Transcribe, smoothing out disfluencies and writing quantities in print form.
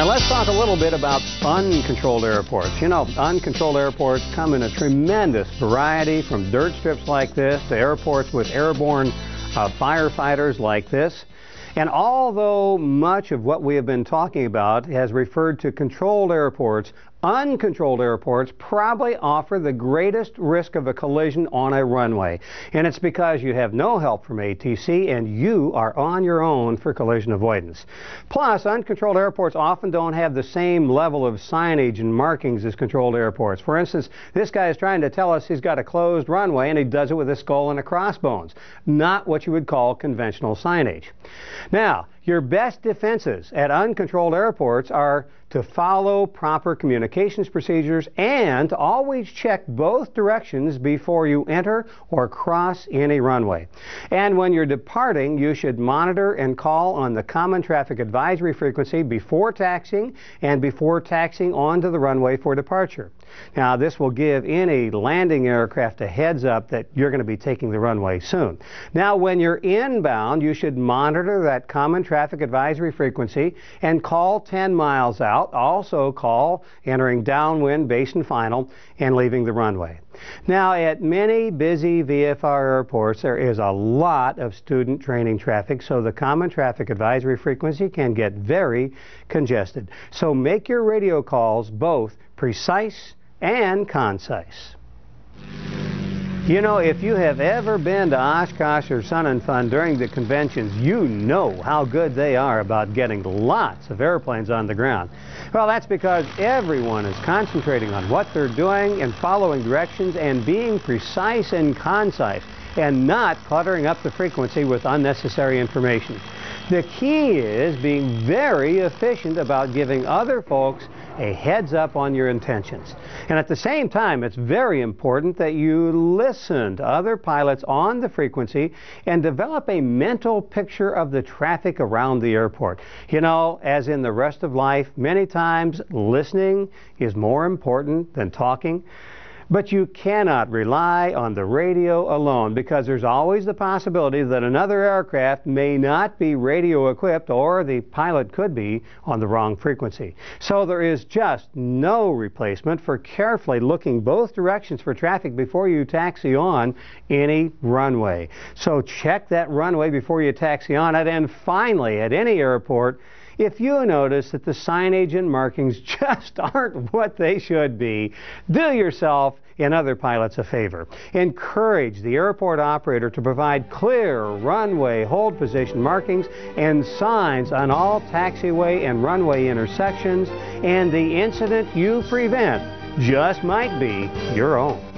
Now let's talk a little bit about uncontrolled airports. You know, uncontrolled airports come in a tremendous variety, from dirt strips like this to airports with airborne firefighters like this. And although much of what we have been talking about has referred to controlled airports, uncontrolled airports probably offer the greatest risk of a collision on a runway. And it's because you have no help from ATC and you are on your own for collision avoidance. Plus, uncontrolled airports often don't have the same level of signage and markings as controlled airports. For instance, this guy is trying to tell us he's got a closed runway and he does it with a skull and a crossbones. Not what you would call conventional signage. Now, your best defenses at uncontrolled airports are to follow proper communications procedures and to always check both directions before you enter or cross any runway. And when you're departing, you should monitor and call on the common traffic advisory frequency before taxiing and before taxiing onto the runway for departure. Now, this will give any landing aircraft a heads up that you're going to be taking the runway soon. Now, when you're inbound, you should monitor that common traffic advisory frequency and call 10 miles out. Also call entering downwind, basin final, and leaving the runway. Now, at many busy VFR airports, there is a lot of student training traffic, so the common traffic advisory frequency can get very congested. So make your radio calls both precise and concise. You know, if you have ever been to Oshkosh or Sun and Fun during the conventions, you know how good they are about getting lots of airplanes on the ground. Well, that's because everyone is concentrating on what they're doing and following directions and being precise and concise and not cluttering up the frequency with unnecessary information. The key is being very efficient about giving other folks a heads up on your intentions. And at the same time, it's very important that you listen to other pilots on the frequency and develop a mental picture of the traffic around the airport. You know, as in the rest of life, many times listening is more important than talking. But you cannot rely on the radio alone, because there's always the possibility that another aircraft may not be radio equipped, or the pilot could be on the wrong frequency. So there is just no replacement for carefully looking both directions for traffic before you taxi on any runway. So check that runway before you taxi on it. And finally, at any airport, if you notice that the signage and markings just aren't what they should be, do yourself and other pilots a favor. Encourage the airport operator to provide clear runway hold position markings and signs on all taxiway and runway intersections, and the incident you prevent just might be your own.